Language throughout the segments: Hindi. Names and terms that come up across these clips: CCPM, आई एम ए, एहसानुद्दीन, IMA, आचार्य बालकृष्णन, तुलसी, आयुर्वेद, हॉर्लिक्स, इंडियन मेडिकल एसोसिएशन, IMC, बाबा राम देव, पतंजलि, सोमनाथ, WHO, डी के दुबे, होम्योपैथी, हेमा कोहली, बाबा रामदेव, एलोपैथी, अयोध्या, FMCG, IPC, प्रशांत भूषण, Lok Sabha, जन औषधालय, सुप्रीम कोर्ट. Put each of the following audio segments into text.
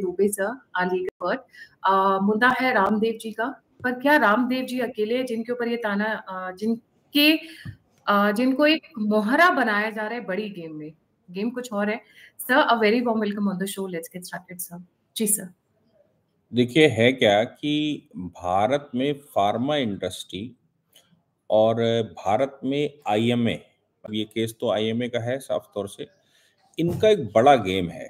दुबे सर अलीगढ़। मुद्दा है रामदेव जी का, पर क्या रामदेव जी अकेले जिनके ऊपर ये ताना, जिनको एक मोहरा बनाया जा रहा है बड़ी गेम में? गेम कुछ और है sir. A very warm welcome on the show, let's get started sir. जी सर, देखिए है क्या कि भारत में फार्मा इंडस्ट्री और भारत में IMA, ये केस तो IMA का है साफ तौर से, इनका एक बड़ा गेम है।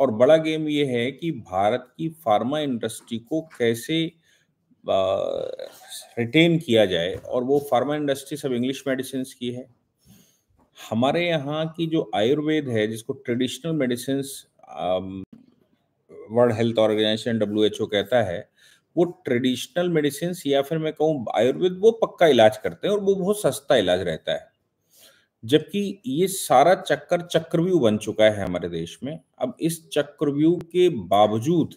और बड़ा गेम ये है कि भारत की फार्मा इंडस्ट्री को कैसे रिटेन किया जाए। और वो फार्मा इंडस्ट्री सब इंग्लिश मेडिसिन की है। हमारे यहाँ की जो आयुर्वेद है, जिसको traditional medicine world health organization WHO कहता है, वो ट्रेडिशनल मेडिसिन या फिर मैं कहूँ आयुर्वेद, वो पक्का इलाज करते हैं और वो बहुत सस्ता इलाज रहता है। जबकि ये सारा चक्कर चक्रव्यूह बन चुका है हमारे देश में। अब इस चक्रव्यूह के बावजूद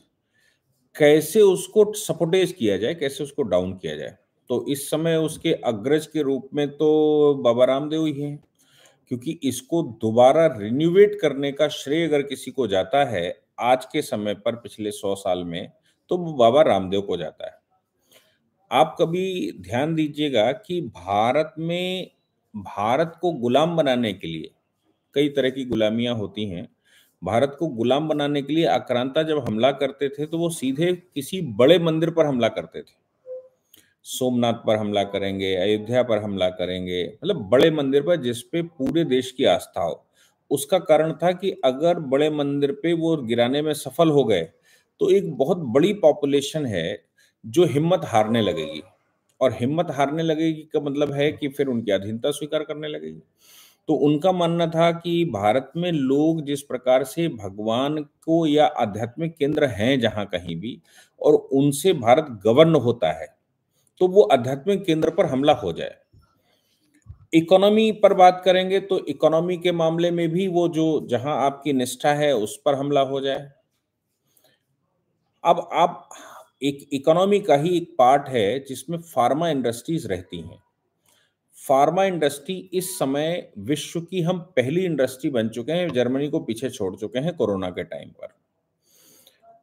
कैसे उसको सपोर्टेज किया जाए, कैसे उसको डाउन किया जाए। तो इस समय उसके अग्रज के रूप में तो बाबा रामदेव ही हैं, क्योंकि इसको दोबारा रिन्यूवेट करने का श्रेय अगर किसी को जाता है आज के समय पर पिछले 100 साल में, तो वो बाबा रामदेव को जाता है। आप कभी ध्यान दीजिएगा कि भारत में भारत को गुलाम बनाने के लिए कई तरह की गुलामियां होती हैं। भारत को गुलाम बनाने के लिए आक्रांता जब हमला करते थे तो वो सीधे किसी बड़े मंदिर पर हमला करते थे। सोमनाथ पर हमला करेंगे, अयोध्या पर हमला करेंगे, मतलब बड़े मंदिर पर जिस पे पूरे देश की आस्था हो। उसका कारण था कि अगर बड़े मंदिर पे वो गिराने में सफल हो गए तो एक बहुत बड़ी पॉपुलेशन है जो हिम्मत हारने लगेगी। और हिम्मत हारने लगेगी का मतलब है कि फिर उनकी अधीनता स्वीकार करने लगेगी। तो उनका मानना था कि भारत में लोग जिस प्रकार से भगवान को या आध्यात्मिक केंद्र हैं जहाँ कहीं भी, और उनसे भारत गवर्न होता है, तो वो आध्यात्मिक केंद्र पर हमला हो जाए। इकोनॉमी पर बात करेंगे तो इकोनॉमी के मामले में भी वो जो जहाँ आपकी निष्ठा है उस पर हमला हो जाए। अब आप एक इकोनॉमी का ही एक पार्ट है जिसमें फार्मा इंडस्ट्रीज रहती हैं। फार्मा इंडस्ट्री इस समय विश्व की हम पहली इंडस्ट्री बन चुके हैं, जर्मनी को पीछे छोड़ चुके हैं कोरोना के टाइम पर।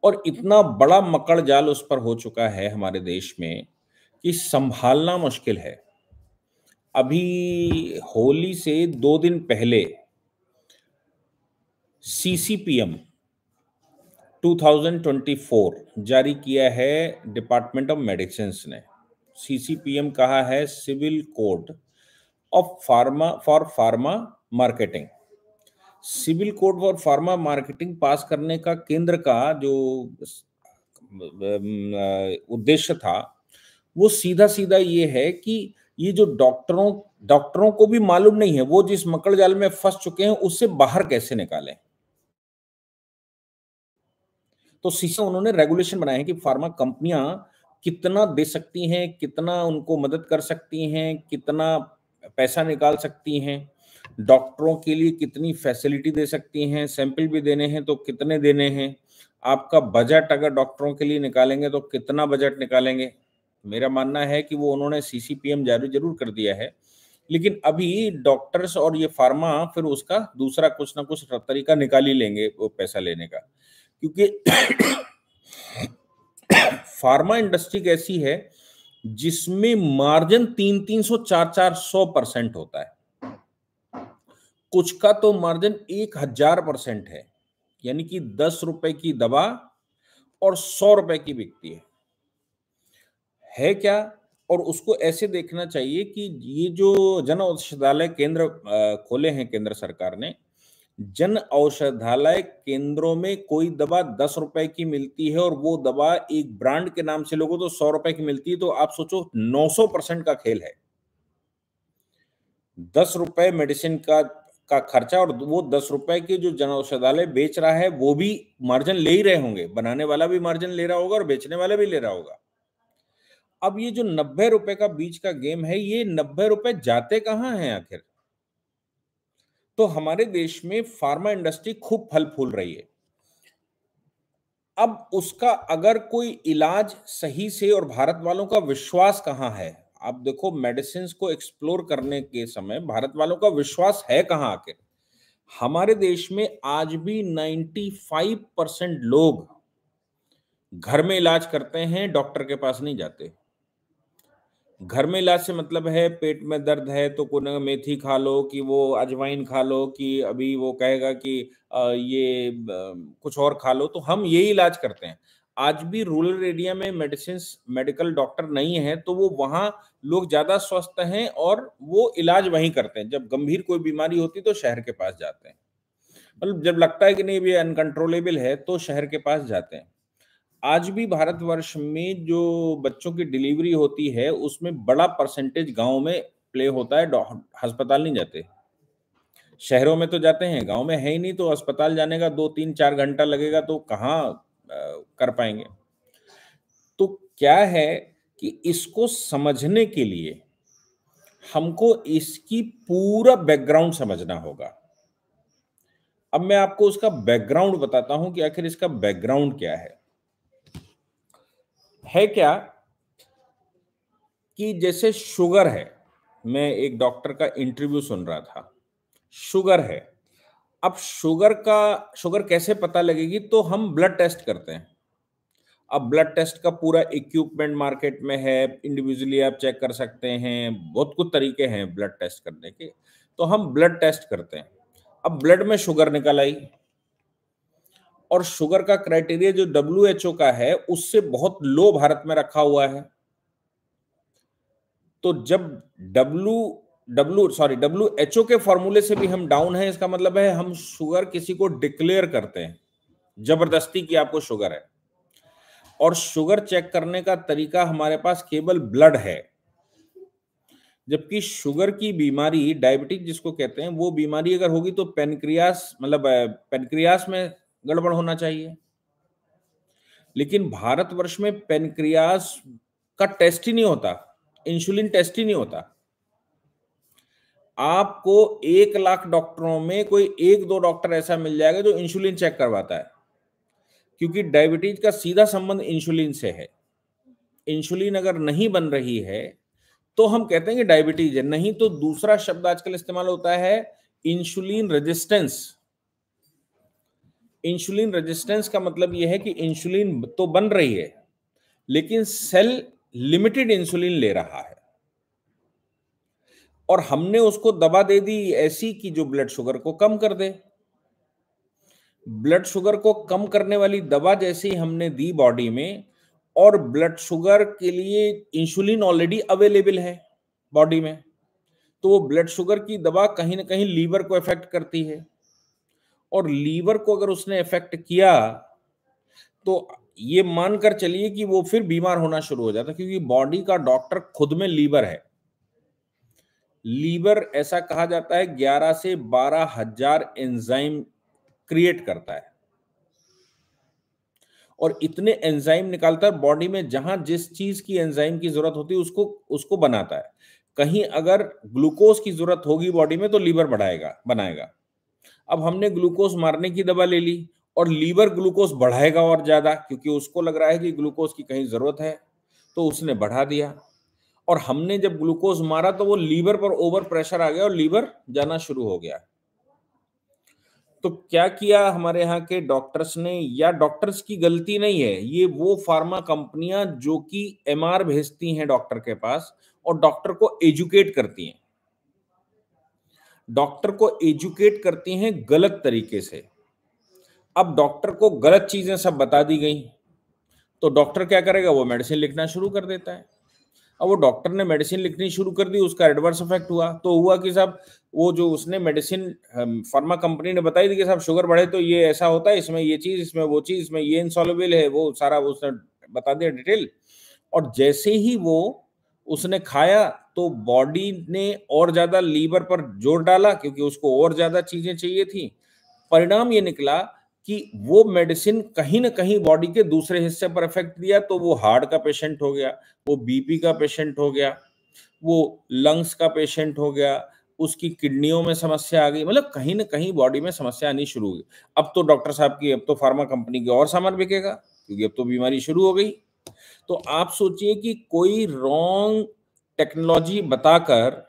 और इतना बड़ा मकड़ जाल उस पर हो चुका है हमारे देश में कि संभालना मुश्किल है। अभी होली से 2 दिन पहले CCPM 2024 जारी किया है डिपार्टमेंट ऑफ मेडिसिन्स ने। CCPM कहा है civil code of pharma for pharma marketing. Civil code for pharma marketing pass करने का केंद्र का जो उद्देश्य था वो सीधा सीधा ये है कि ये जो डॉक्टरों को भी मालूम नहीं है वो जिस मकड़ जाल में फंस चुके हैं उससे बाहर कैसे निकालें। तो सीसा उन्होंने रेगुलेशन बनाए हैं कि फार्मा कंपनियां कितना दे सकती हैं, कितना उनको मदद कर सकती हैं, कितना पैसा निकाल सकती हैं, डॉक्टरों के लिए कितनी फैसिलिटी दे सकती हैं, सैंपल भी देने हैं तो कितने देने हैं, आपका बजट अगर डॉक्टरों के लिए निकालेंगे तो कितना बजट निकालेंगे। मेरा मानना है कि वो उन्होंने CCPM जारी जरूर कर दिया है, लेकिन अभी डॉक्टर्स और ये फार्मा फिर उसका दूसरा कुछ ना कुछ तरीका निकाल ही लेंगे वो पैसा लेने का। क्योंकि फार्मा इंडस्ट्री कैसी है जिसमें मार्जिन 300-400% होता है। कुछ का तो मार्जिन 1000% है, यानी कि 10 रुपए की दवा और 100 रुपए की बिकती है क्या। और उसको ऐसे देखना चाहिए कि ये जो जन औषधालय केंद्र खोले हैं केंद्र सरकार ने, जन औषधालय केंद्रों में कोई दवा 10 रुपए की मिलती है और वो दवा एक ब्रांड के नाम से लोगों तो 100 रुपए की मिलती है, तो आप सोचो 900% का खेल है। 10 रुपए मेडिसिन का खर्चा, और वो 10 रुपए के जो जन औषधालय बेच रहा है वो भी मार्जिन ले ही रहे होंगे, बनाने वाला भी मार्जिन ले रहा होगा और बेचने वाला भी ले रहा होगा। अब ये जो 90 रुपए का बीच का गेम है, ये 90 रुपए जाते कहाँ हैं आखिर। तो हमारे देश में फार्मा इंडस्ट्री खूब फल फूल रही है। अब उसका अगर कोई इलाज सही से, और भारत वालों का विश्वास कहाँ है, आप देखो मेडिसिन को एक्सप्लोर करने के समय भारत वालों का विश्वास है कहाँ आखिर। हमारे देश में आज भी 95% लोग घर में इलाज करते हैं, डॉक्टर के पास नहीं जाते। घर में इलाज से मतलब है पेट में दर्द है तो कोई मेथी खा लो कि वो अजवाइन खा लो कि अभी वो कहेगा कि ये कुछ और खा लो, तो हम यही इलाज करते हैं। आज भी रूरल एरिया में मेडिकल डॉक्टर नहीं है तो वो वहाँ लोग ज़्यादा स्वस्थ हैं और वो इलाज वहीं करते हैं। जब गंभीर कोई बीमारी होती तो शहर के पास जाते हैं, मतलब जब लगता है कि नहीं ये अनकंट्रोलेबल है तो शहर के पास जाते हैं। आज भी भारतवर्ष में जो बच्चों की डिलीवरी होती है उसमें बड़ा परसेंटेज गाँव में प्ले होता है, अस्पताल नहीं जाते। शहरों में तो जाते हैं, गाँव में है ही नहीं, तो अस्पताल जाने का 2-3-4 घंटा लगेगा तो कहाँ कर पाएंगे। तो क्या है कि इसको समझने के लिए हमको इसकी पूरा बैकग्राउंड समझना होगा। अब मैं आपको उसका बैकग्राउंड बताता हूं कि आखिर इसका बैकग्राउंड क्या है। है क्या कि जैसे शुगर है, मैं एक डॉक्टर का इंटरव्यू सुन रहा था, शुगर है। अब शुगर कैसे पता लगेगी, तो हम ब्लड टेस्ट करते हैं। अब ब्लड टेस्ट का पूरा इक्विपमेंट मार्केट में है, इंडिविजुअली आप चेक कर सकते हैं, बहुत कुछ तरीके हैं ब्लड टेस्ट करने के। तो हम ब्लड टेस्ट करते हैं, अब ब्लड में शुगर निकल आई और शुगर का क्राइटेरिया जो WHO का है उससे बहुत लो भारत में रखा हुआ है। तो जब WHO के फॉर्मूले से भी हम डाउन हैं, इसका मतलब है हम शुगर किसी को डिक्लेयर करते हैं जबरदस्ती कि आपको शुगर है। और शुगर चेक करने का तरीका हमारे पास केवल ब्लड है, जबकि शुगर की बीमारी, डायबिटिक जिसको कहते हैं, वो बीमारी अगर होगी तो पेनक्रियास में गड़बड़ होना चाहिए। लेकिन भारतवर्ष में पेनक्रियास का टेस्ट ही नहीं होता, इंसुलिन टेस्ट ही नहीं होता। आपको 1 लाख डॉक्टरों में कोई 1-2 डॉक्टर ऐसा मिल जाएगा जो इंसुलिन चेक करवाता है, क्योंकि डायबिटीज का सीधा संबंध इंसुलिन से है। इंसुलिन अगर नहीं बन रही है तो हम कहते हैं कि डायबिटीज है, नहीं तो दूसरा शब्द आजकल इस्तेमाल होता है इंसुलिन रेजिस्टेंस। इंसुलिन रेजिस्टेंस का मतलब यह है कि इंसुलिन तो बन रही है लेकिन सेल लिमिटेड इंसुलिन ले रहा है और हमने उसको दवा दे दी ऐसी कि जो ब्लड शुगर को कम कर दे। ब्लड शुगर को कम करने वाली दवा जैसी हमने दी बॉडी में, और ब्लड शुगर के लिए इंसुलिन ऑलरेडी अवेलेबल है बॉडी में, तो वो ब्लड शुगर की दवा कहीं ना कहीं लीवर को इफेक्ट करती है। और लीवर को अगर उसने इफेक्ट किया तो ये मानकर चलिए कि वो फिर बीमार होना शुरू हो जाता, क्योंकि बॉडी का डॉक्टर खुद में लीवर है। लीवर ऐसा कहा जाता है 11 से 12 हजार एंजाइम क्रिएट करता है और इतने एंजाइम निकालता है बॉडी में, जहां जिस चीज की एंजाइम की जरूरत होती है उसको बनाता है। कहीं अगर ग्लूकोज की जरूरत होगी बॉडी में तो लीवर बनाएगा। अब हमने ग्लूकोज मारने की दवा ले ली और लीवर ग्लूकोज बढ़ाएगा और ज्यादा, क्योंकि उसको लग रहा है कि ग्लूकोज की कहीं जरूरत है तो उसने बढ़ा दिया। और हमने जब ग्लूकोज मारा तो वो लीवर पर ओवर प्रेशर आ गया और लीवर जाना शुरू हो गया। तो क्या किया हमारे यहाँ के डॉक्टर्स ने, या डॉक्टर्स की गलती नहीं है, ये वो फार्मा कंपनियां जो कि MR भेजती हैं डॉक्टर के पास और डॉक्टर को एजुकेट करती हैं, गलत तरीके से। अब डॉक्टर को गलत चीजें सब बता दी गई तो डॉक्टर क्या करेगा, वो मेडिसिन लिखना शुरू कर देता है। अब वो डॉक्टर ने मेडिसिन लिखनी शुरू कर दी, उसका एडवर्स इफेक्ट हुआ तो हुआ कि साहब वो जो उसने मेडिसिन फार्मा कंपनी ने बताई थी कि साहब शुगर बढ़े तो ये ऐसा होता है, इसमें ये चीज़, इसमें वो चीज़, इसमें ये इनसॉल्युबल है, वो सारा उसने बता दिया डिटेल। और जैसे ही वो उसने खाया तो बॉडी ने और ज़्यादा लीवर पर जोर डाला, क्योंकि उसको और ज़्यादा चीज़ें चाहिए थी। परिणाम ये निकला कि वो मेडिसिन कहीं ना कहीं बॉडी के दूसरे हिस्से पर इफेक्ट दिया, तो वो हार्ट का पेशेंट हो गया, वो बीपी का पेशेंट हो गया, वो लंग्स का पेशेंट हो गया, उसकी किडनियों में समस्या आ गई, मतलब कहीं ना कहीं बॉडी में समस्या आनी शुरू हो गई। अब तो डॉक्टर साहब की, अब तो फार्मा कंपनी की और सामान बिकेगा, क्योंकि अब तो बीमारी शुरू हो गई। तो आप सोचिए कि कोई रॉन्ग टेक्नोलॉजी बताकर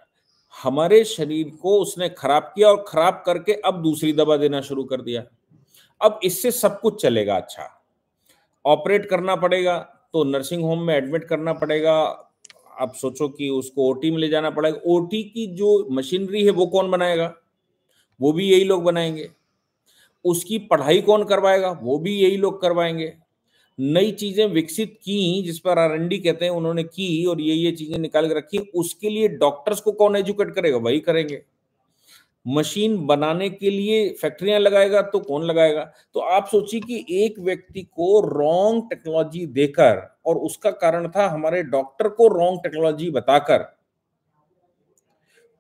हमारे शरीर को उसने खराब किया और खराब करके अब दूसरी दवा देना शुरू कर दिया। अब इससे सब कुछ चलेगा अच्छा, ऑपरेट करना पड़ेगा तो नर्सिंग होम में एडमिट करना पड़ेगा। आप सोचो कि उसको ओटी में ले जाना पड़ेगा। ओटी की जो मशीनरी है वो कौन बनाएगा? वो भी यही लोग बनाएंगे। उसकी पढ़ाई कौन करवाएगा? वो भी यही लोग करवाएंगे। नई चीजें विकसित की जिस पर R&D कहते हैं उन्होंने की और ये चीजें निकाल के रखी, उसके लिए डॉक्टर्स को कौन एजुकेट करेगा? वही करेंगे। मशीन बनाने के लिए फैक्ट्रियां लगाएगा तो कौन लगाएगा? तो आप सोचिए कि एक व्यक्ति को रॉन्ग टेक्नोलॉजी देकर, और उसका कारण था हमारे डॉक्टर को रॉन्ग टेक्नोलॉजी बताकर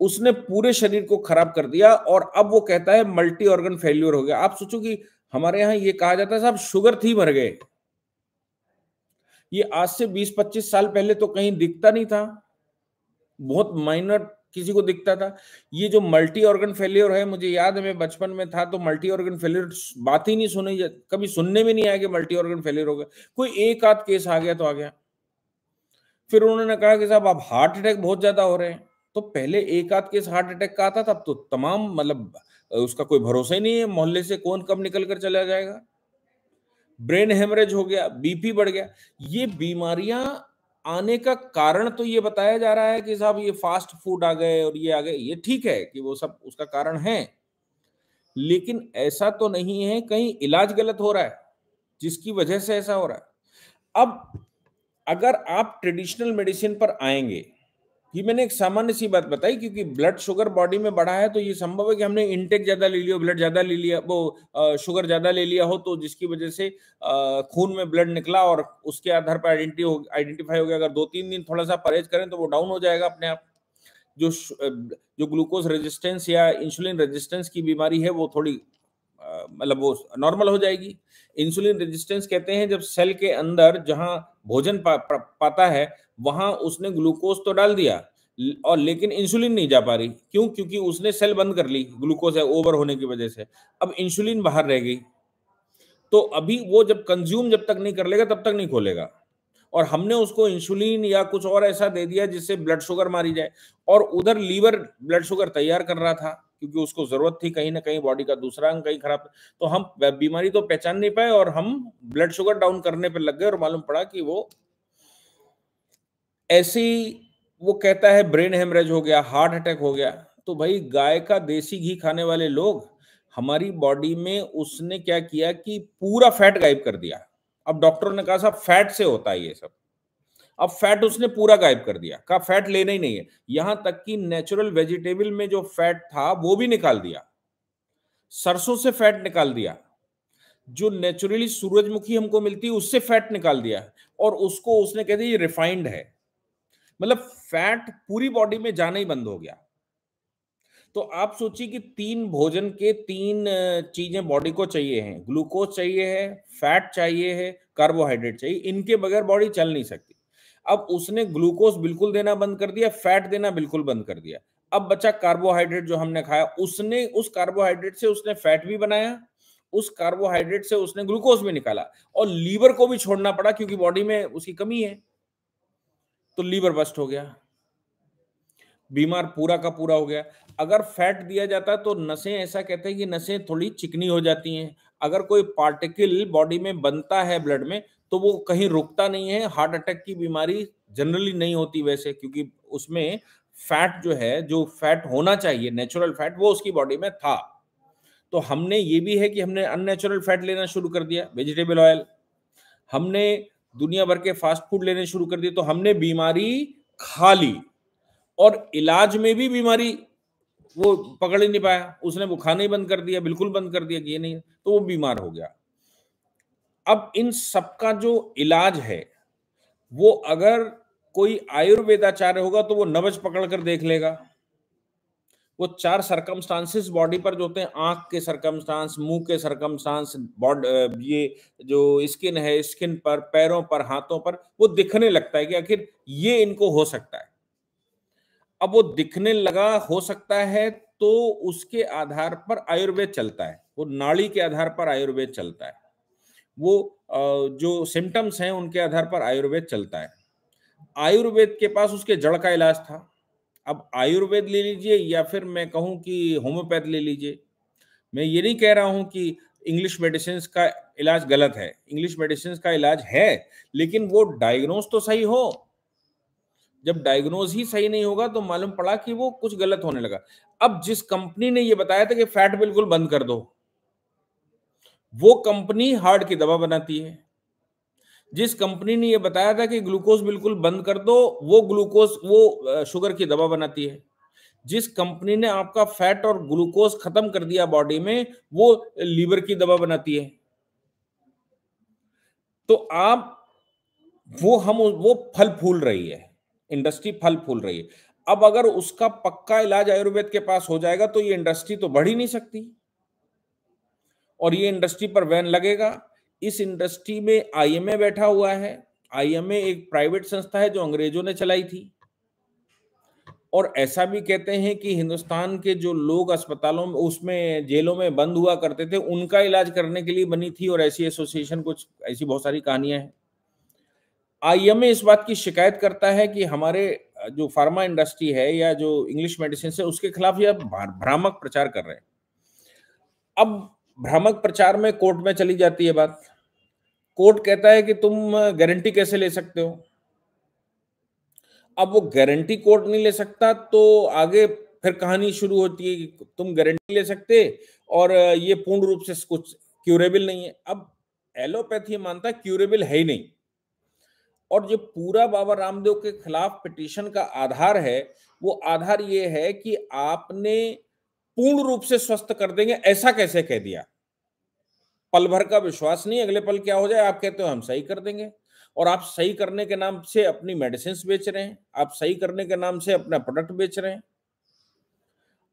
उसने पूरे शरीर को खराब कर दिया और अब वो कहता है मल्टी ऑर्गन फेल्योर हो गया। आप सोचो कि हमारे यहाँ ये कहा जाता है साहब शुगर थी मर गए। ये आज से 20-25 साल पहले तो कहीं दिखता नहीं था, बहुत माइनर किसी को दिखता था। ये जो मल्टी ऑर्गन फेलियर है, मुझे याद है मैं बचपन में था तो मल्टी ऑर्गन फेलियर बात ही नहीं सुनी, कभी सुनने में नहीं आया कि मल्टी ऑर्गन फेलियर हो गया। कोई एक आध केस आ गया तो आ गया। फिर उन्होंने कहा कि साहब अब हार्ट अटैक बहुत ज्यादा हो रहे हैं, तो पहले एक आध केस हार्ट अटैक का आता था, अब तो तमाम मतलब उसका कोई भरोसा ही नहीं है, मोहल्ले से कौन कब निकल कर चला जाएगा। ब्रेन हेमरेज हो गया, बीपी बढ़ गया। ये बीमारियां आने का कारण तो ये बताया जा रहा है कि साहब ये फास्ट फूड आ गए और ये आ गए। ये ठीक है कि वो सब उसका कारण है, लेकिन ऐसा तो नहीं है कहीं इलाज गलत हो रहा है जिसकी वजह से ऐसा हो रहा है। अब अगर आप ट्रेडिशनल मेडिसिन पर आएंगे, ये मैंने एक सामान्य सी बात बताई क्योंकि ब्लड शुगर बॉडी में बढ़ा है तो ये संभव है कि हमने इनटेक ज्यादा ले लिया, ब्लड ज्यादा ले लिया, वो शुगर ज्यादा ले लिया हो, तो जिसकी वजह से खून में ब्लड निकला और उसके आधार पर आइडेंटिफाई हो गया। अगर 2-3 दिन थोड़ा सा परहेज करें तो वो डाउन हो जाएगा अपने आप। जो ग्लूकोज रेजिस्टेंस या इंसुलिन रेजिस्टेंस की बीमारी है वो थोड़ी मतलब वो नॉर्मल हो जाएगी। इंसुलिन रेजिस्टेंस कहते हैं जब सेल के अंदर जहां भोजन पाता है वहां उसने ग्लूकोज तो डाल दिया और लेकिन इंसुलिन नहीं जा पा रही। क्यों? क्योंकि उसने सेल बंद कर ली, ग्लूकोज है ओवर होने की वजह से। अब इंसुलिन बाहर रह गई तो अभी वो जब कंज्यूम जब तक नहीं कर लेगा तब तक नहीं खोलेगा, और हमने उसको इंसुलिन या कुछ और ऐसा दे दिया जिससे ब्लड शुगर मारी जाए। और उधर लीवर ब्लड शुगर तैयार कर रहा था क्योंकि उसको जरूरत थी, कहीं ना कहीं बॉडी का दूसरा अंग कहीं खराब, तो हम बीमारी तो पहचान नहीं पाए और हम ब्लड शुगर डाउन करने पर लग गए और मालूम पड़ा कि वो ऐसी वो कहता है ब्रेन हेमरेज हो गया, हार्ट अटैक हो गया। तो भाई गाय का देसी घी खाने वाले लोग, हमारी बॉडी में उसने क्या किया कि पूरा फैट गायब कर दिया। अब डॉक्टरों ने कहा साहब फैट से होता है ये सब, अब फैट उसने पूरा गायब कर दिया, कहा फैट लेना ही नहीं है। यहां तक कि नेचुरल वेजिटेबल में जो फैट था वो भी निकाल दिया, सरसों से फैट निकाल दिया, जो नेचुरली सूरजमुखी हमको मिलती है उससे फैट निकाल दिया और उसको उसने कह दिया ये रिफाइंड है। मतलब फैट पूरी बॉडी में जाना ही बंद हो गया। तो आप सोचिए कि 3 भोजन के 3 चीजें बॉडी को चाहिए हैं, ग्लूकोज चाहिए है, फैट चाहिए है, कार्बोहाइड्रेट चाहिए, इनके बगैर बॉडी चल नहीं सकती। अब उसने ग्लूकोज बिल्कुल देना बंद कर दिया, फैट देना बिल्कुल बंद कर दिया। अब बचा कार्बोहाइड्रेट जो हमने खाया, उसने उस कार्बोहाइड्रेट से उसने फैट भी बनाया, उस कार्बोहाइड्रेट से उसने ग्लूकोज भी निकाला और लीवर को भी छोड़ना पड़ा क्योंकि बॉडी में उसकी कमी है, तो लीवर बस्ट हो गया, बीमार पूरा का पूरा हो गया। अगर फैट दिया जाता तो नसें, ऐसा कहते हैं कि नसें थोड़ी चिकनी हो जाती हैं। अगर कोई पार्टिकल बॉडी में बनता है ब्लड में तो वो कहीं रुकता नहीं है। हार्ट अटैक की बीमारी जनरली नहीं होती वैसे, क्योंकि उसमें फैट जो है, जो फैट होना चाहिए नेचुरल फैट, वो उसकी बॉडी में था। तो हमने ये भी है कि हमने अननेचुरल फैट लेना शुरू कर दिया, वेजिटेबल ऑयल, हमने दुनिया भर के फास्ट फूड लेने शुरू कर दिए, तो हमने बीमारी खा ली और इलाज में भी बीमारी वो पकड़ ही नहीं पाया, उसने वो खाना ही बंद कर दिया, बिल्कुल बंद कर दिया कि ये नहीं, तो वो बीमार हो गया। अब इन सबका जो इलाज है वो अगर कोई आयुर्वेदाचार्य होगा तो वो नब्ज पकड़ कर देख लेगा। वो 4 सर्कमस्टांसेस बॉडी पर जो होते हैं, आंख के सर्कमस्टांस, मुंह के सर्कमस्टांस, बॉडी ये जो स्किन है, स्किन पर, पैरों पर, हाथों पर, वो दिखने लगता है कि आखिर ये इनको हो सकता है। अब वो दिखने लगा हो सकता है तो उसके आधार पर आयुर्वेद चलता है, वो नाड़ी के आधार पर आयुर्वेद चलता है, वो जो सिम्टम्स हैं उनके आधार पर आयुर्वेद चलता है। आयुर्वेद के पास उसके जड़ का इलाज था। अब आयुर्वेद ले लीजिए या फिर मैं कहूँ कि होम्योपैथ ले लीजिए। मैं ये नहीं कह रहा हूँ कि इंग्लिश मेडिसिन का इलाज गलत है, इंग्लिश मेडिसिन का इलाज है लेकिन वो डायग्नोज तो सही हो। जब डायग्नोज ही सही नहीं होगा तो मालूम पड़ा कि वो कुछ गलत होने लगा। अब जिस कंपनी ने ये बताया था कि फैट बिल्कुल बंद कर दो, वो कंपनी हार्ट की दवा बनाती है। जिस कंपनी ने ये बताया था कि ग्लूकोज बिल्कुल बंद कर दो, वो ग्लूकोज वो शुगर की दवा बनाती है। जिस कंपनी ने आपका फैट और ग्लूकोज खत्म कर दिया बॉडी में, वो लीवर की दवा बनाती है। तो आप वो फल फूल रही है, इंडस्ट्री फल फूल रही है। अब अगर उसका पक्का इलाज आयुर्वेद के पास हो जाएगा तो ये इंडस्ट्री तो बढ़ ही नहीं सकती और ये इंडस्ट्री पर बैन लगेगा। इस इंडस्ट्री में IMA बैठा हुआ है। IMA एक प्राइवेट संस्था है जो अंग्रेजों ने चलाई थी और ऐसा भी कहते हैं कि हिंदुस्तान के जो लोग अस्पतालों में उसमें जेलों में बंद हुआ करते थे उनका इलाज करने के लिए बनी थी और ऐसी एसोसिएशन, कुछ ऐसी बहुत सारी कहानियां हैं। IMA इस बात की शिकायत करता है कि हमारे जो फार्मा इंडस्ट्री है या जो इंग्लिश मेडिसिन है उसके खिलाफ यह भ्रामक प्रचार कर रहे हैं। अब भ्रामक प्रचार में कोर्ट में चली जाती है बात। कोर्ट कहता है कि तुम गारंटी कैसे ले सकते हो। अब वो गारंटी कोर्ट नहीं ले सकता तो आगे फिर कहानी शुरू होती है कि तुम गारंटी ले सकते और ये पूर्ण रूप से कुछ क्यूरेबल नहीं है। अब एलोपैथी मानता क्यूरेबल है ही नहीं और जो पूरा बाबा रामदेव के खिलाफ पिटीशन का आधार है वो आधार ये है कि आपने पूर्ण रूप से स्वस्थ कर देंगे ऐसा कैसे कह दिया। पल भर का विश्वास नहीं, अगले पल क्या हो जाए। आप कहते हो हम सही कर देंगे और आप सही करने के नाम से अपनी मेडिसिन बेच रहे हैं, आप सही करने के नाम से अपना प्रोडक्ट बेच रहे हैं।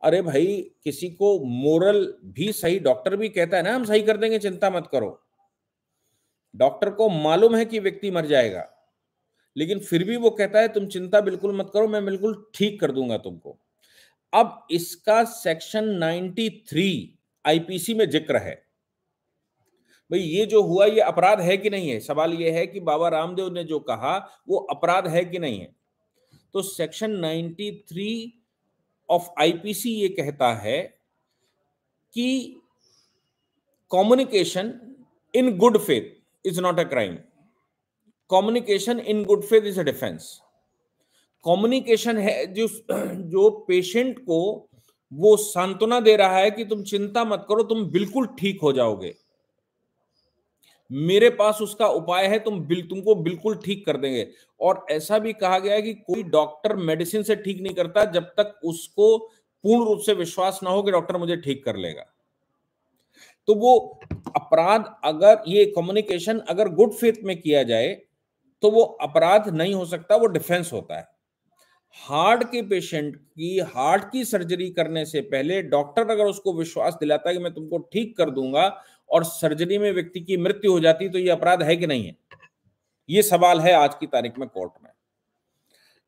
अरे भाई, किसी को मोरल भी सही डॉक्टर भी कहता है ना हम सही कर देंगे, चिंता मत करो। डॉक्टर को मालूम है कि व्यक्ति मर जाएगा लेकिन फिर भी वो कहता है तुम चिंता बिल्कुल मत करो, मैं बिल्कुल ठीक कर दूंगा तुमको। अब इसका सेक्शन 93 IPC में जिक्र है। भाई ये जो हुआ ये अपराध है कि नहीं है? सवाल ये है कि बाबा रामदेव ने जो कहा वो अपराध है कि नहीं है। तो सेक्शन 93 ऑफ IPC ये कहता है कि communication in good faith is not a crime. Communication in good faith is a defence. Communication है जो पेशेंट को वो सांत्वना दे रहा है कि तुम चिंता मत करो, तुम बिल्कुल ठीक हो जाओगे, मेरे पास उसका उपाय है, तुमको बिल्कुल ठीक कर देंगे। और ऐसा भी कहा गया है कि कोई डॉक्टर मेडिसिन से ठीक नहीं करता जब तक उसको पूर्ण रूप से विश्वास ना हो कि डॉक्टर मुझे ठीक कर लेगा। तो वो अपराध, अगर ये कम्युनिकेशन अगर गुड फेथ में किया जाए तो वो अपराध नहीं हो सकता, वो डिफेंस होता है। हार्ट के पेशेंट की हार्ट की सर्जरी करने से पहले डॉक्टर अगर उसको विश्वास दिलाता है कि मैं तुमको ठीक कर दूंगा और सर्जरी में व्यक्ति की मृत्यु हो जाती तो ये अपराध है कि नहीं है? ये सवाल है आज की तारीख में कोर्ट में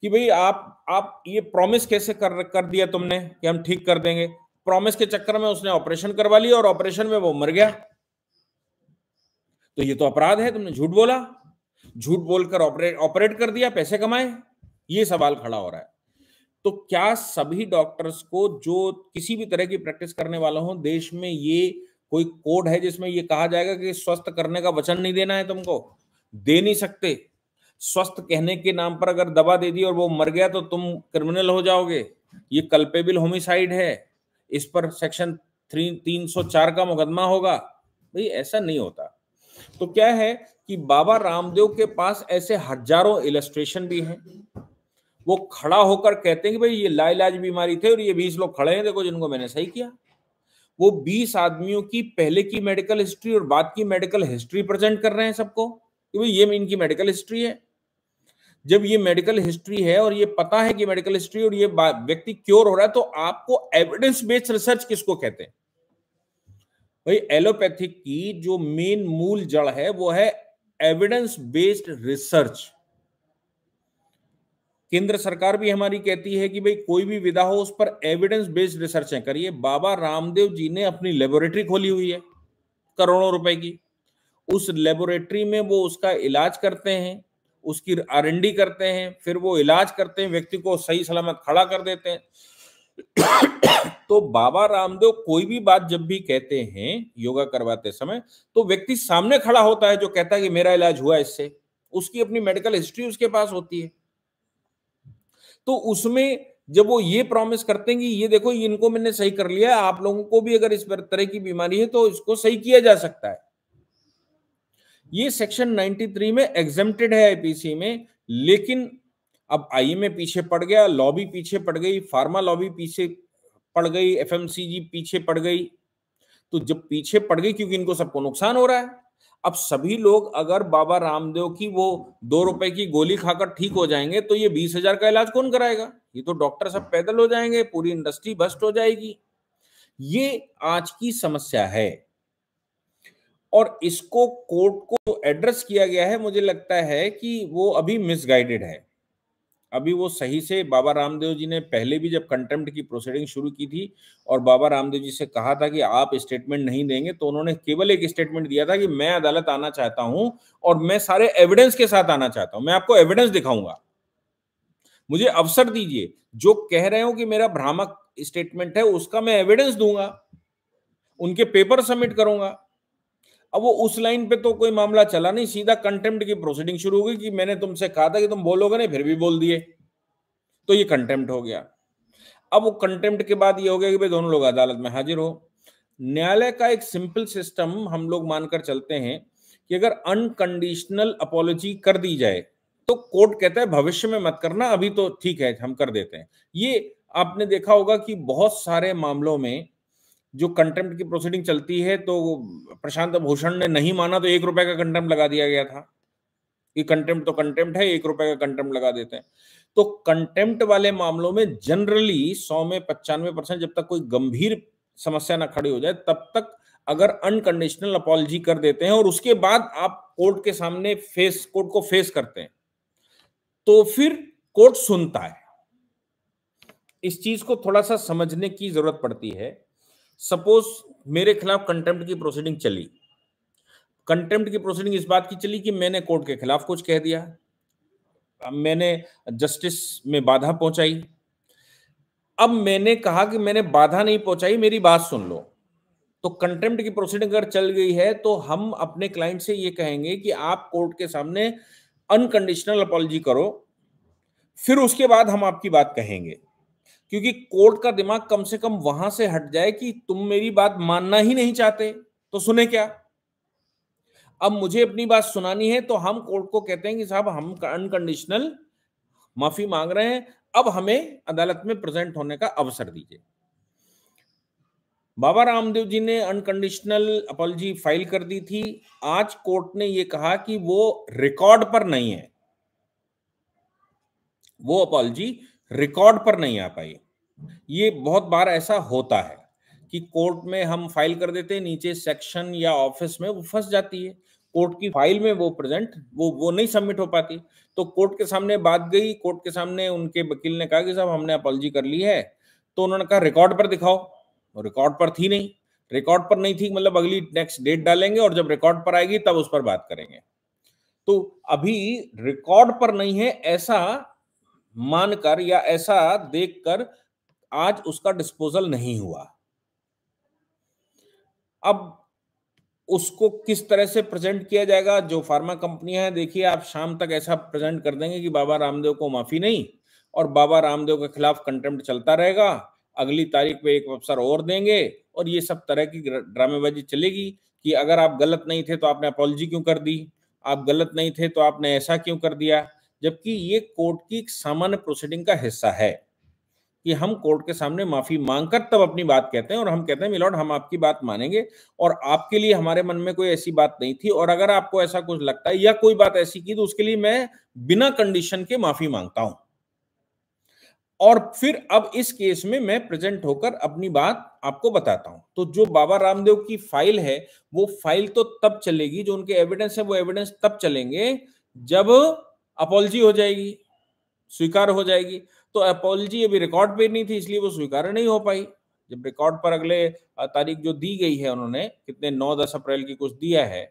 कि भाई आप ये प्रॉमिस कैसे कर दिया तुमने कि हम ठीक कर देंगे। प्रॉमिस के चक्कर में उसने ऑपरेशन करवा लिया और ऑपरेशन में वो मर गया तो ये तो अपराध है। तुमने झूठ बोला, झूठ बोलकर ऑपरेट कर दिया, पैसे कमाए। ये सवाल खड़ा हो रहा है। तो क्या सभी डॉक्टर्स को जो किसी भी तरह की प्रैक्टिस करने वाला हो, देश में ये कोई कोड है जिसमें ये कहा जाएगा कि स्वस्थ करने का वचन नहीं देना है, तुमको दे नहीं सकते। स्वस्थ कहने के नाम पर अगर दवा दे दी और वो मर गया तो तुम क्रिमिनल हो जाओगे। ये कल्पेबल होमिसाइड है, इस पर सेक्शन 304 का मुकदमा होगा। भाई ऐसा नहीं होता। तो क्या है कि बाबा रामदेव के पास ऐसे हजारों इलस्ट्रेशन भी हैं। वो खड़ा होकर कहते हैं कि भाई ये लाइलाज बीमारी थे और ये 20 लोग खड़े हैं, देखो जिनको मैंने सही किया। वो 20 आदमियों की पहले की मेडिकल हिस्ट्री और बाद की मेडिकल हिस्ट्री प्रेजेंट कर रहे हैं सबको कि भाई ये इनकी मेडिकल हिस्ट्री है। जब ये मेडिकल हिस्ट्री है और ये पता है कि मेडिकल हिस्ट्री और ये व्यक्ति क्योर हो रहा है तो आपको एविडेंस बेस्ड रिसर्च किसको कहते हैं? भाई एलोपैथिक की जो मेन मूल जड़ है वो है एविडेंस बेस्ड रिसर्च। केंद्र सरकार भी हमारी कहती है कि भाई कोई भी विधा हो उस पर एविडेंस बेस्ड रिसर्चें करिए। बाबा रामदेव जी ने अपनी लेबोरेटरी खोली हुई है करोड़ों रुपए की। उस लेबोरेटरी में वो उसका इलाज करते हैं, उसकी R&D करते हैं, फिर वो इलाज करते हैं, व्यक्ति को सही सलामत खड़ा कर देते हैं। तो बाबा रामदेव कोई भी बात जब भी कहते हैं योगा करवाते समय, तो व्यक्ति सामने खड़ा होता है जो कहता है कि मेरा इलाज हुआ इससे, उसकी अपनी मेडिकल हिस्ट्री उसके पास होती है। तो उसमें जब वो ये प्रॉमिस करते हैं कि ये देखो इनको मैंने सही कर लिया, आप लोगों को भी अगर इस तरह की बीमारी है तो इसको सही किया जा सकता है, ये सेक्शन 93 में एग्जेम्प्टेड है आईपीसी में। लेकिन अब आई एम ए पीछे पड़ गया, लॉबी पीछे पड़ गई, फार्मा लॉबी पीछे पड़ गई, एफएमसीजी पीछे पड़ गई। तो जब पीछे पड़ गई क्योंकि इनको सबको नुकसान हो रहा है, अब सभी लोग अगर बाबा रामदेव की वो 2 रुपए की गोली खाकर ठीक हो जाएंगे तो ये 20,000 का इलाज कौन कराएगा? ये तो डॉक्टर सब पैदल हो जाएंगे, पूरी इंडस्ट्री बस्ट हो जाएगी। ये आज की समस्या है और इसको कोर्ट को एड्रेस किया गया है। मुझे लगता है कि वो अभी मिसगाइडेड है, अभी वो सही से, बाबा रामदेव जी ने पहले भी जब कंटेम्प्ट की प्रोसीडिंग शुरू की थी और बाबा रामदेव जी से कहा था कि आप स्टेटमेंट नहीं देंगे, तो उन्होंने केवल एक स्टेटमेंट दिया था कि मैं अदालत आना चाहता हूं और मैं सारे एविडेंस के साथ आना चाहता हूं, मैं आपको एविडेंस दिखाऊंगा, मुझे अवसर दीजिए, जो कह रहे हो कि मेरा भ्रामक स्टेटमेंट है उसका मैं एविडेंस दूंगा, उनके पेपर सबमिट करूंगा। अब वो उस लाइन पे तो कोई मामला चला नहीं, सीधा कंटेम्प्ट की प्रोसीडिंग शुरू हो गई कि मैंने तुमसे कहा था कि तुम बोलोगे नहीं, फिर भी बोल दिए, तो ये कंटेम्प्ट हो गया। अब वो कंटेम्प्ट के बाद ये हो गया कि भाई दोनों लोग अदालत में हाजिर हो। न्यायालय का एक सिंपल सिस्टम हम लोग मानकर चलते हैं कि अगर अनकंडीशनल अपॉलोजी कर दी जाए तो कोर्ट कहता है भविष्य में मत करना, अभी तो ठीक है हम कर देते हैं। ये आपने देखा होगा कि बहुत सारे मामलों में जो कंटेम्प्ट की प्रोसीडिंग चलती है तो प्रशांत भूषण ने नहीं माना तो 1 रुपए का कंटेम्प्ट लगा दिया गया था कि कंटेम्प्ट तो कंटेम्प्ट है, 1 रुपए का कंटेम्प्ट लगा देते हैं। तो कंटेम्प्ट वाले मामलों में जनरली 100 में 95% जब तक कोई गंभीर समस्या ना खड़ी हो जाए तब तक अगर अनकंडीशनल अपॉलजी कर देते हैं और उसके बाद आप कोर्ट के सामने कोर्ट को फेस करते हैं तो फिर कोर्ट सुनता है। इस चीज को थोड़ा सा समझने की जरूरत पड़ती है। सपोज मेरे खिलाफ कंटेम्प्ट की प्रोसीडिंग चली, कंटेम्प्ट की प्रोसीडिंग इस बात की चली कि मैंने कोर्ट के खिलाफ कुछ कह दिया, मैंने जस्टिस में बाधा पहुंचाई। अब मैंने कहा कि मैंने बाधा नहीं पहुंचाई, मेरी बात सुन लो। तो कंटेम्प्ट की प्रोसीडिंग अगर चल गई है तो हम अपने क्लाइंट से ये कहेंगे कि आप कोर्ट के सामने अनकंडीशनल अपॉलजी करो, फिर उसके बाद हम आपकी बात कहेंगे। क्योंकि कोर्ट का दिमाग कम से कम वहां से हट जाए कि तुम मेरी बात मानना ही नहीं चाहते तो सुने क्या, अब मुझे अपनी बात सुनानी है। तो हम कोर्ट को कहते हैं कि साहब हम अनकंडीशनल माफी मांग रहे हैं, अब हमें अदालत में प्रेजेंट होने का अवसर दीजिए। बाबा रामदेव जी ने अनकंडीशनल अपॉलजी फाइल कर दी थी, आज कोर्ट ने यह कहा कि वो रिकॉर्ड पर नहीं है, वो अपॉलजी रिकॉर्ड पर नहीं आ पाई। ये बहुत बार ऐसा होता है कि कोर्ट में हम फाइल कर देते हैं, नीचे सेक्शन या ऑफिस में वो फंस जाती है, कोर्ट की फाइल में वो प्रेजेंट वो नहीं सबमिट हो पाती। तो कोर्ट के सामने बात गई, कोर्ट के सामने उनके वकील ने कहा कि साहब हमने अपॉलजी कर ली है, तो उन्होंने कहा रिकॉर्ड पर दिखाओ, और रिकॉर्ड पर थी नहीं। रिकॉर्ड पर नहीं थी मतलब अगली नेक्स्ट डेट डालेंगे और जब रिकॉर्ड पर आएगी तब उस पर बात करेंगे। तो अभी रिकॉर्ड पर नहीं है ऐसा मानकर या ऐसा देखकर आज उसका डिस्पोजल नहीं हुआ। अब उसको किस तरह से प्रेजेंट किया जाएगा, जो फार्मा कंपनियां हैं देखिए आप शाम तक ऐसा प्रेजेंट कर देंगे कि बाबा रामदेव को माफी नहीं और बाबा रामदेव के खिलाफ कंटेम्प्ट चलता रहेगा, अगली तारीख पे एक अफसर और देंगे और ये सब तरह की ड्रामेबाजी चलेगी कि अगर आप गलत नहीं थे तो आपने अपॉलजी क्यों कर दी, आप गलत नहीं थे तो आपने ऐसा क्यों कर दिया। जबकि ये कोर्ट की एक सामान्य प्रोसीडिंग का हिस्सा है कि हम कोर्ट के सामने माफी मांगकर तब अपनी बात कहते हैं और हम कहते हैं मिलॉर्ड हम आपकी बात मानेंगे और आपके लिए हमारे मन में कोई ऐसी बात नहीं थी, और अगर आपको ऐसा कुछ लगता है या कोई बात ऐसी की तो उसके लिए मैं बिना कंडीशन के माफी मांगता हूं। और फिर अब इस केस में मैं प्रेजेंट होकर अपनी बात आपको बताता हूं। तो जो बाबा रामदेव की फाइल है वो फाइल तो तब चलेगी, जो उनके एविडेंस है वो एविडेंस तब चलेंगे जब अपॉलजी हो जाएगी, स्वीकार हो जाएगी। तो अपॉलजी अभी रिकॉर्ड पे नहीं थी इसलिए वो स्वीकार नहीं हो पाई। जब रिकॉर्ड पर अगले तारीख जो दी गई है उन्होंने कितने 9-10 अप्रैल की कुछ दिया है,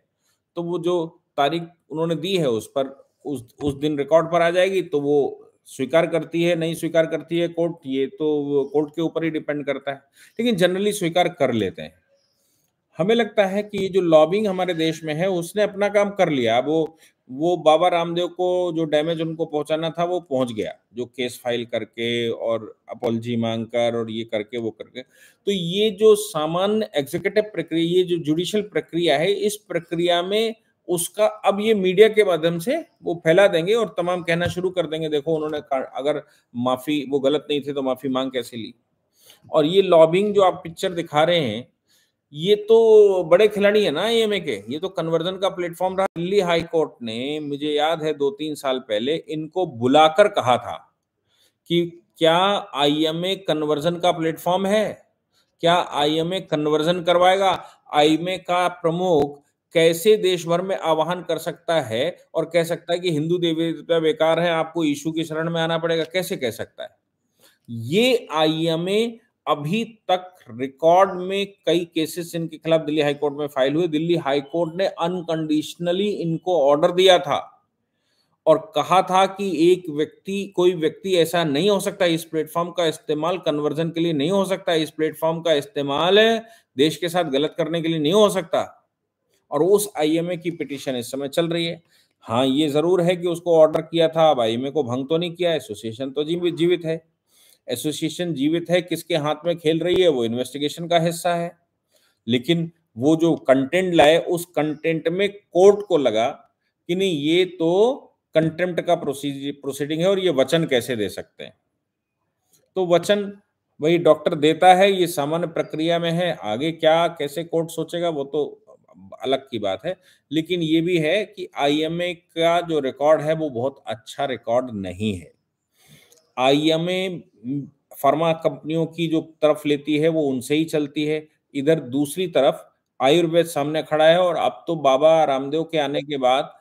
तो वो जो तारीख उन्होंने दी है उस पर उस दिन रिकॉर्ड पर आ जाएगी, तो वो स्वीकार करती है नहीं स्वीकार करती है कोर्ट, ये तो कोर्ट के ऊपर ही डिपेंड करता है, लेकिन जनरली स्वीकार कर लेते हैं। हमें लगता है कि जो लॉबिंग हमारे देश में है उसने अपना काम कर लिया। अब वो बाबा रामदेव को जो डैमेज उनको पहुंचाना था वो पहुंच गया, जो केस फाइल करके और अपॉलजी मांग कर और ये करके वो करके। तो ये जो सामान्य एग्जीक्यूटिव प्रक्रिया, ये जो जुडिशियल प्रक्रिया है, इस प्रक्रिया में उसका अब ये मीडिया के माध्यम से वो फैला देंगे और तमाम कहना शुरू कर देंगे, देखो उन्होंने अगर माफी, वो गलत नहीं थे तो माफी मांग कैसे ली। और ये लॉबिंग जो आप पिक्चर दिखा रहे हैं, ये तो बड़े खिलाड़ी है ना आई एम ए के, ये तो कन्वर्जन का प्लेटफॉर्म रहा। दिल्ली हाई कोर्ट ने, मुझे याद है 2-3 साल पहले इनको बुलाकर कहा था कि क्या आई एम ए कन्वर्जन का प्लेटफॉर्म है, क्या आई एम ए कन्वर्जन करवाएगा, आई एम ए का प्रमुख कैसे देश भर में आह्वान कर सकता है और कह सकता है कि हिंदू देवी देवता बेकार है, आपको यीशु की शरण में आना पड़ेगा, कैसे कह सकता है। ये आई एम ए अभी तक रिकॉर्ड में कई केसेस इनके खिलाफ दिल्ली हाई कोर्ट में फाइल हुए। दिल्ली हाई कोर्ट ने अनकंडीशनली इनको ऑर्डर दिया था और कहा था कि एक व्यक्ति, कोई व्यक्ति ऐसा नहीं हो सकता, इस प्लेटफॉर्म का इस्तेमाल कन्वर्जन के लिए नहीं हो सकता, इस प्लेटफॉर्म का इस्तेमाल देश के साथ गलत करने के लिए नहीं हो सकता। और उस आईएमए की पिटिशन इस समय चल रही है। हाँ, ये जरूर है कि उसको ऑर्डर किया था, अब आईएमए को भंग तो नहीं किया, एसोसिएशन तो जीवित है। एसोसिएशन जीवित है, किसके हाथ में खेल रही है वो इन्वेस्टिगेशन का हिस्सा है। लेकिन वो जो कंटेंट लाए, उस कंटेंट में कोर्ट को लगा कि नहीं, ये तो कंटेम्प्ट का प्रोसीडिंग है और ये वचन कैसे दे सकते हैं। तो वचन वही डॉक्टर देता है, ये सामान्य प्रक्रिया में है। आगे क्या कैसे कोर्ट सोचेगा वो तो अलग की बात है, लेकिन ये भी है कि आईएमए का जो रिकॉर्ड है वो बहुत अच्छा रिकॉर्ड नहीं है। आईएमए फार्मा कंपनियों की जो तरफ लेती है वो उनसे ही चलती है, इधर दूसरी तरफ आयुर्वेद सामने खड़ा है। और अब तो बाबा रामदेव के आने के बाद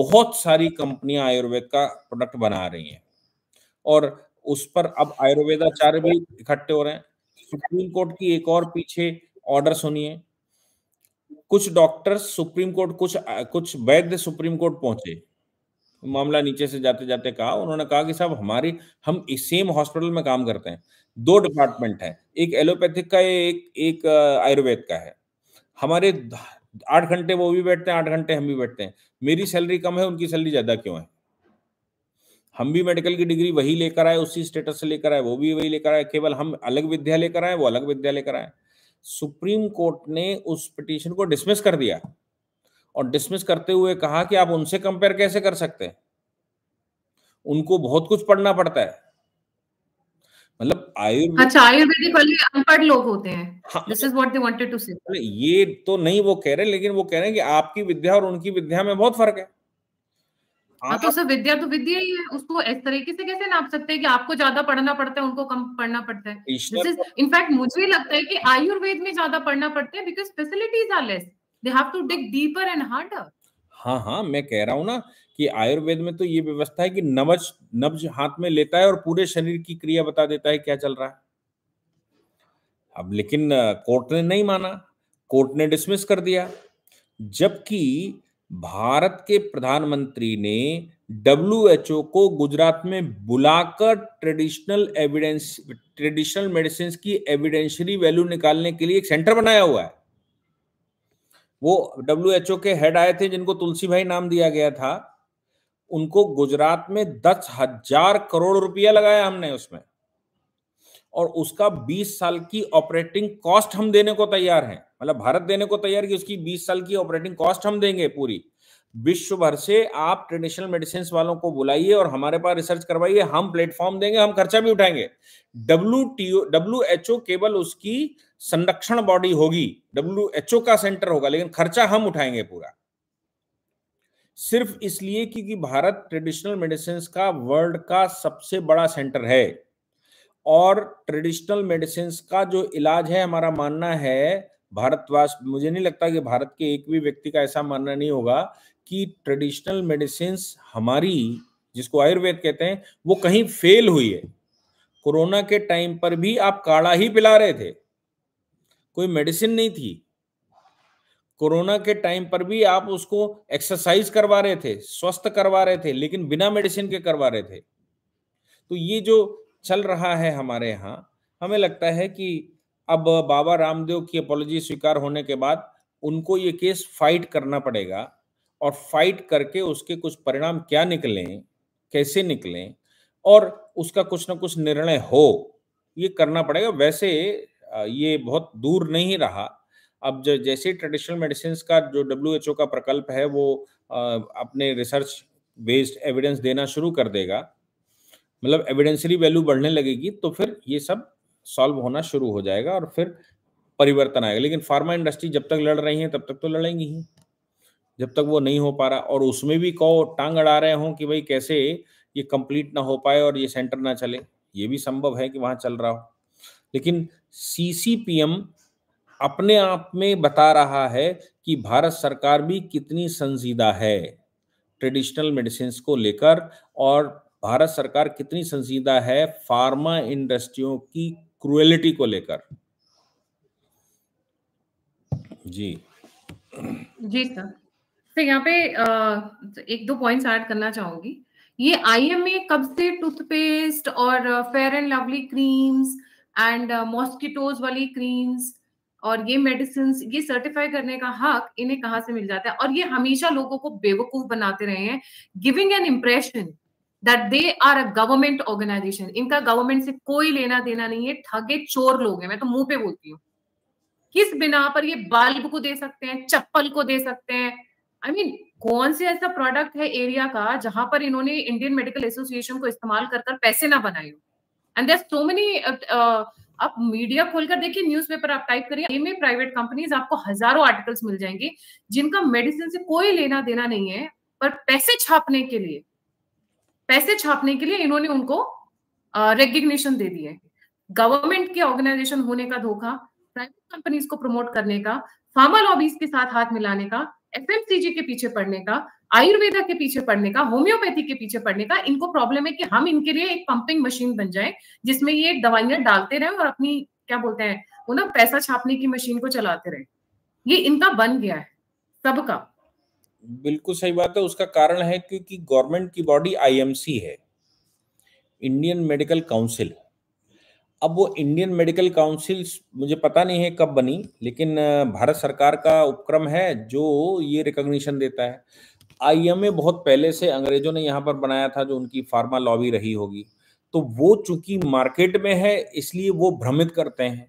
बहुत सारी कंपनियां आयुर्वेद का प्रोडक्ट बना रही हैं और उस पर अब आयुर्वेदाचार्य भी इकट्ठे हो रहे हैं। सुप्रीम कोर्ट की एक और पीछे ऑर्डर सुनिए, कुछ डॉक्टर्स सुप्रीम कोर्ट, कुछ वैद्य सुप्रीम कोर्ट पहुंचे, मामला नीचे से जाते जाते कहा, उन्होंने कहा कि साहब हम इस सेम हॉस्पिटल में काम करते हैं, 2 डिपार्टमेंट है, एक एलोपैथिक का है, एक आयुर्वेद का है। हमारे 8 घंटे वो भी बैठते हैं, 8 घंटे हम भी बैठते हैं, मेरी सैलरी कम है, उनकी सैलरी ज्यादा क्यों है। हम भी मेडिकल की डिग्री वही लेकर आए, उसी स्टेटस से लेकर आए, वो भी वही लेकर आए, केवल हम अलग विद्या लेकर आए, वो अलग विद्या लेकर आए। सुप्रीम कोर्ट ने उस पिटीशन को डिसमिस कर दिया और डिसमिस करते हुए कहा कि आप उनसे कंपेयर कैसे कर सकते हैं, उनको बहुत कुछ पढ़ना पड़ता है। मतलब आयुर्वेद, अच्छा आयुर्वेदिक वाले अनपढ़ लोग होते हैं, हाँ, this is what they wanted to say. ये तो नहीं वो कह रहे, लेकिन वो कह रहे हैं कि आपकी विद्या और उनकी विद्या में बहुत फर्क है। हाँ, तो सर विद्या तो विद्या ही है, उसको इस तरीके से कैसे नाप सकते हैं कि आपको ज्यादा पढ़ना पड़ता है, उनको कम पढ़ना पड़ता है। इनफैक्ट मुझे लगता है कि आयुर्वेद में ज्यादा पढ़ना पड़ता है because facilities are less. They have to dig deeper and harder. हाँ, मैं कह रहा हूँ ना कि आयुर्वेद में तो ये व्यवस्था है कि नब्ज हाथ में लेता है और पूरे शरीर की क्रिया बता देता है क्या चल रहा है। अब लेकिन कोर्ट ने नहीं माना, कोर्ट ने डिसमिस कर दिया। जबकि भारत के प्रधानमंत्री ने WHO को गुजरात में बुलाकर ट्रेडिशनल मेडिसिन की एविडेंशरी वैल्यू निकालने के लिए एक सेंटर बनाया हुआ है। वो WHO के हेड आए थे जिनको तुलसी भाई नाम दिया गया था, उनको गुजरात में 10,000 करोड़ रुपया लगाया हमने उसमें, और उसका 20 साल की ऑपरेटिंग कॉस्ट हम देने को तैयार हैं। मतलब भारत देने को तैयार कि उसकी 20 साल की ऑपरेटिंग कॉस्ट हम देंगे पूरी। विश्व भर से आप ट्रेडिशनल मेडिसिन वालों को बुलाइए और हमारे पास रिसर्च करवाइए, हम प्लेटफॉर्म देंगे, हम खर्चा भी उठाएंगे। WHO केवल उसकी संरक्षण बॉडी होगी, WHO का सेंटर होगा, लेकिन खर्चा हम उठाएंगे पूरा, सिर्फ इसलिए क्योंकि भारत ट्रेडिशनल मेडिसिन का वर्ल्ड का सबसे बड़ा सेंटर है। और ट्रेडिशनल मेडिसिन का जो इलाज है, हमारा मानना है भारतवास, मुझे नहीं लगता कि भारत के एक भी व्यक्ति का ऐसा मानना नहीं होगा कि ट्रेडिशनल मेडिसिन्स हमारी, जिसको आयुर्वेद कहते हैं, वो कहीं फेल हुई है। कोरोना के टाइम पर भी आप काढ़ा ही पिला रहे थे, कोई मेडिसिन नहीं थी। कोरोना के टाइम पर भी आप उसको एक्सरसाइज करवा रहे थे, स्वस्थ करवा रहे थे, लेकिन बिना मेडिसिन के करवा रहे थे। तो ये जो चल रहा है हमारे यहाँ, हमें लगता है कि अब बाबा रामदेव की अपॉलॉजी स्वीकार होने के बाद उनको ये केस फाइट करना पड़ेगा और फाइट करके उसके कुछ परिणाम क्या निकलें, कैसे निकलें और उसका कुछ ना कुछ निर्णय हो, ये करना पड़ेगा। वैसे ये बहुत दूर नहीं रहा। अब जैसे ट्रेडिशनल मेडिसिन का जो WHO का प्रकल्प है वो अपने रिसर्च बेस्ड एविडेंस देना शुरू कर देगा, मतलब एविडेंसरी वैल्यू बढ़ने लगेगी, तो फिर ये सब सॉल्व होना शुरू हो जाएगा और फिर परिवर्तन आएगा। लेकिन फार्मा इंडस्ट्री जब तक लड़ रही है तब तक तो लड़ेंगी ही, जब तक वो नहीं हो पा रहा। और उसमें भी कौ टांग अड़ा रहे हों कि भाई कैसे ये कंप्लीट ना हो पाए और ये सेंटर ना चले, ये भी संभव है कि वहाँ चल रहा हो। लेकिन CCPM अपने आप में बता रहा है कि भारत सरकार भी कितनी संजीदा है ट्रेडिशनल मेडिसिन को लेकर और भारत सरकार कितनी संजीदा है फार्मा इंडस्ट्रियों की क्रुएलिटी को लेकर। जी सर, तो यहाँ पे एक दो पॉइंट्स ऐड करना चाहूंगी। ये IMA कब से टूथपेस्ट और fair and lovely creams and mosquitoes वाली क्रीम्स और ये मेडिसिन ये सर्टिफाई करने का हक इन्हें कहाँ से मिल जाता है? और ये हमेशा लोगों को बेवकूफ बनाते रहे हैं, giving an impression That they are a government organization. इनका गवर्नमेंट से कोई लेना देना नहीं है, ठगे चोर लोग हैं। मैं तो मुंह पे बोलती हूँ, किस बिना पर ये बल्ब को दे सकते हैं, चप्पल को दे सकते हैं? I mean, कौन से ऐसा प्रोडक्ट है एरिया का जहां पर इन्होंने इंडियन मेडिकल एसोसिएशन को इस्तेमाल कर कर पैसे ना बनाए हो? एंड देयर सो मेनी, आप मीडिया खोलकर देखिए, न्यूज़पेपर आप टाइप करिए, में प्राइवेट कंपनीज आपको हजारों आर्टिकल्स मिल जाएंगे जिनका मेडिसिन से कोई लेना देना नहीं है, पर पैसे छापने के लिए इन्होंने उनको रिकग्निशन दे दी है। गवर्नमेंट के ऑर्गेनाइजेशन होने का धोखा, प्राइवेट कंपनीज को प्रमोट करने का, फार्मा लॉबीज के साथ हाथ मिलाने का, FMCG के पीछे पड़ने का, आयुर्वेदा के पीछे पड़ने का, होम्योपैथी के पीछे पड़ने का। इनको प्रॉब्लम है कि हम इनके लिए एक पंपिंग मशीन बन जाए जिसमें ये दवाइयां डालते रहे और अपनी क्या बोलते हैं वो ना पैसा छापने की मशीन को चलाते रहे। ये इनका बन गया है सबका। बिल्कुल सही बात है। उसका कारण है क्योंकि गवर्नमेंट की बॉडी IMC है, इंडियन मेडिकल काउंसिल। अब वो इंडियन मेडिकल काउंसिल मुझे पता नहीं है कब बनी, लेकिन भारत सरकार का उपक्रम है जो ये रिकॉग्निशन देता है। IMA बहुत पहले से अंग्रेजों ने यहाँ पर बनाया था, जो उनकी फार्मा लॉबी रही होगी, तो वो चूंकि मार्केट में है इसलिए वो भ्रमित करते हैं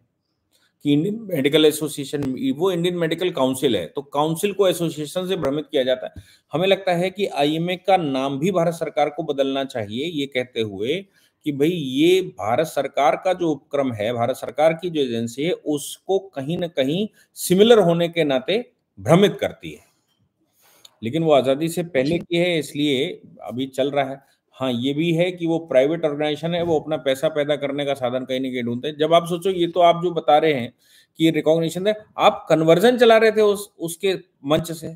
कि इंडियन मेडिकल एसोसिएशन, वो इंडियन मेडिकल काउंसिल है, तो काउंसिल को एसोसिएशन से भ्रमित किया जाता है। हमें लगता है कि IMA का नाम भी भारत सरकार को बदलना चाहिए, ये कहते हुए कि भाई ये भारत सरकार का जो उपक्रम है, भारत सरकार की जो एजेंसी है, उसको कहीं ना कहीं सिमिलर होने के नाते भ्रमित करती है। लेकिन वो आज़ादी से पहले की है इसलिए अभी चल रहा है। हाँ, ये भी है कि वो प्राइवेट ऑर्गेनाइजेशन है, वो अपना पैसा पैदा करने का साधन कहीं ना कहीं ढूंढते हैं। जब आप सोचो, ये तो आप जो बता रहे हैं कि ये रिकॉग्निशन है, आप कन्वर्जन चला रहे थे उसके मंच से।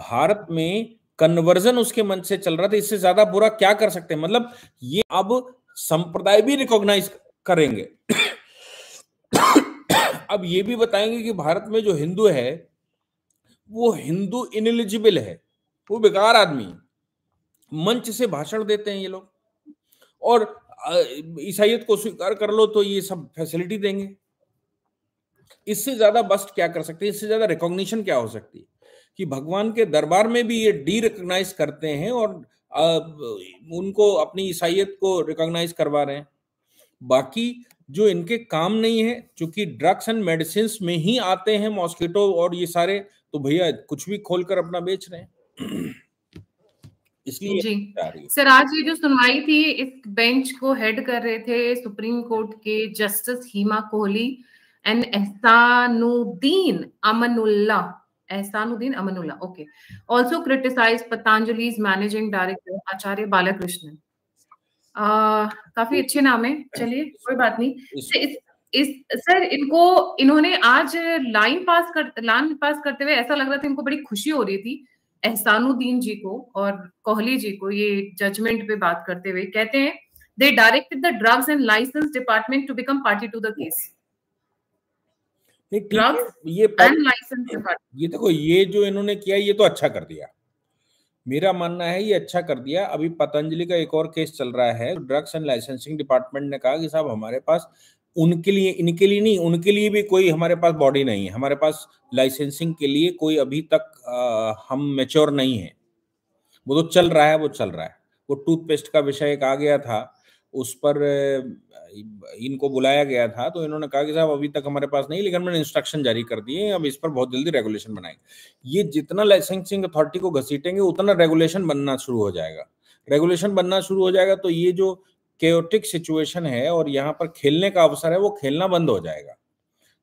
भारत में कन्वर्जन उसके मंच से चल रहा था, इससे ज्यादा बुरा क्या कर सकते हैं? मतलब ये अब संप्रदाय भी रिकॉग्नाइज करेंगे। अब ये भी बताएंगे कि भारत में जो हिंदू है वो हिंदू इनएलिजिबल है, वो बेकार आदमी है। मंच से भाषण देते हैं ये लोग। और ईसाइयत को स्वीकार कर लो तो ये सब फैसिलिटी देंगे। इससे ज्यादा बस्ट क्या कर सकते हैं? इससे ज्यादा रिकॉग्निशन क्या हो सकती है? कि भगवान के दरबार में भी ये डी रिकॉग्नाइज करते हैं और उनको अपनी ईसाइयत को रिकॉग्नाइज करवा रहे हैं। बाकी जो इनके काम नहीं है, चूंकि ड्रग्स एंड मेडिसिन में ही आते हैं मॉस्किटो और ये सारे, तो भैया कुछ भी खोलकर अपना बेच रहे हैं। जी सर, आज ये जो सुनवाई थी, इस बेंच को हेड कर रहे थे सुप्रीम कोर्ट के justice हेमा कोहली and एहसानुद्दीन Amanullah, okay, also criticized Patanjali's managing director आचार्य बालकृष्णन। काफी अच्छे नाम है, चलिए कोई बात नहीं। सर, इनको इन्होंने आज लाइन पास करते हुए ऐसा लग रहा था इनको बड़ी खुशी हो रही थी, एहसानुद्दीन जी को और कोहली जी को, ये जजमेंट पे बात करते हुए कहते हैं, they directed the drugs and licence department to become party to the case. Drugs and licence department, ये देखो, ये जो इन्होंने किया ये तो अच्छा कर दिया। मेरा मानना है ये अच्छा कर दिया। अभी पतंजलि का एक और केस चल रहा है, ड्रग्स एंड लाइसेंसिंग डिपार्टमेंट ने कहा कि साहब हमारे पास उनके लिए, इनके लिए नहीं, उनके लिए भी कोई हमारे पास बॉडी नहीं है, हमारे पास लाइसेंसिंग के लिए कोई अभी तक हम मैच्योर नहीं है। वो तो चल रहा है, वो चल रहा है। वो टूथपेस्ट का विषय एक आ गया था, उस पर इनको बुलाया गया था तो इन्होंने कहा कि साहब अभी तक हमारे पास नहीं, लेकिन मैंने इंस्ट्रक्शन जारी कर दिए, अब इस पर बहुत जल्दी रेगुलेशन बनाएंगे। ये जितना लाइसेंसिंग अथॉरिटी को घसीटेंगे उतना रेगुलेशन बनना शुरू हो जाएगा, रेगुलेशन बनना शुरू हो जाएगा तो ये जो केओटिक सिचुएशन है और यहाँ पर खेलने का अवसर है वो खेलना बंद हो जाएगा।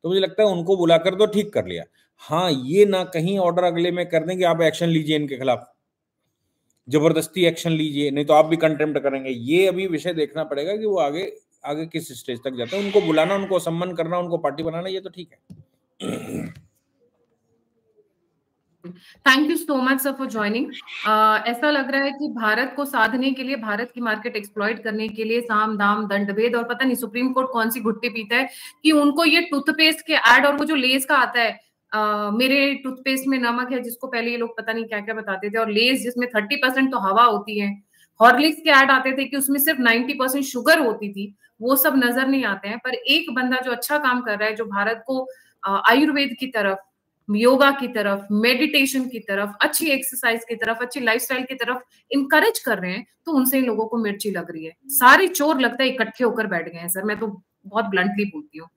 तो मुझे लगता है उनको बुलाकर तो ठीक कर लिया। हाँ, ये ना कहीं ऑर्डर अगले में कर दें कि आप एक्शन लीजिए इनके खिलाफ, जबरदस्ती एक्शन लीजिए, नहीं तो आप भी कंटेम्प्ट करेंगे। ये अभी विषय देखना पड़ेगा कि वो आगे आगे किस स्टेज तक जाते हैं। उनको बुलाना, उनको सम्मान करना, उनको पार्टी बनाना, ये तो ठीक है। Thank you so much sir for joining. ऐसा लग रहा है कि भारत को साधने के लिए, भारत की मार्केट एक्सप्लॉइट करने के लिए साम दाम दंडभेद और पता नहीं सुप्रीम कोर्ट कौन सी घुट्टी पीता है कि उनको ये टूथपेस्ट के एड और वो जो लेस का आता है, मेरे टूथपेस्ट में नमक है, जिसको पहले ये लोग पता नहीं क्या क्या बताते थे, और लेस जिसमें 30% तो हवा होती है, हॉर्लिक्स के एड आते थे कि उसमें सिर्फ 90% शुगर होती थी, वो सब नजर नहीं आते हैं। पर एक बंदा जो अच्छा काम कर रहा है, जो भारत को आयुर्वेद की तरफ, योगा की तरफ, मेडिटेशन की तरफ, अच्छी एक्सरसाइज की तरफ, अच्छी लाइफस्टाइल की तरफ इनकरेज कर रहे हैं, तो उनसे इन लोगों को मिर्ची लग रही है। सारे चोर लगता है इकट्ठे होकर बैठ गए हैं। सर मैं तो बहुत ब्लंटली बोलती हूँ।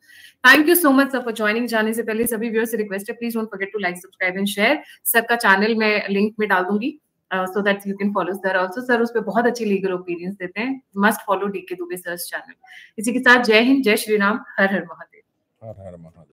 Thank you so much sir for joining. जाने से पहले सभी व्यूअर्स से रिक्वेस्ट है, please don't forget to like, subscribe and share. Sir का चैनल मैं लिंक में डाल दूंगी, so that you can follow sir also. Sir उस पर बहुत अच्छी लीगल ओपिनियंस देते हैं, मस्ट फॉलो डी के दुबे सर चैनल। इसी के साथ जय हिंद, जय श्री राम, हर हर महादेव।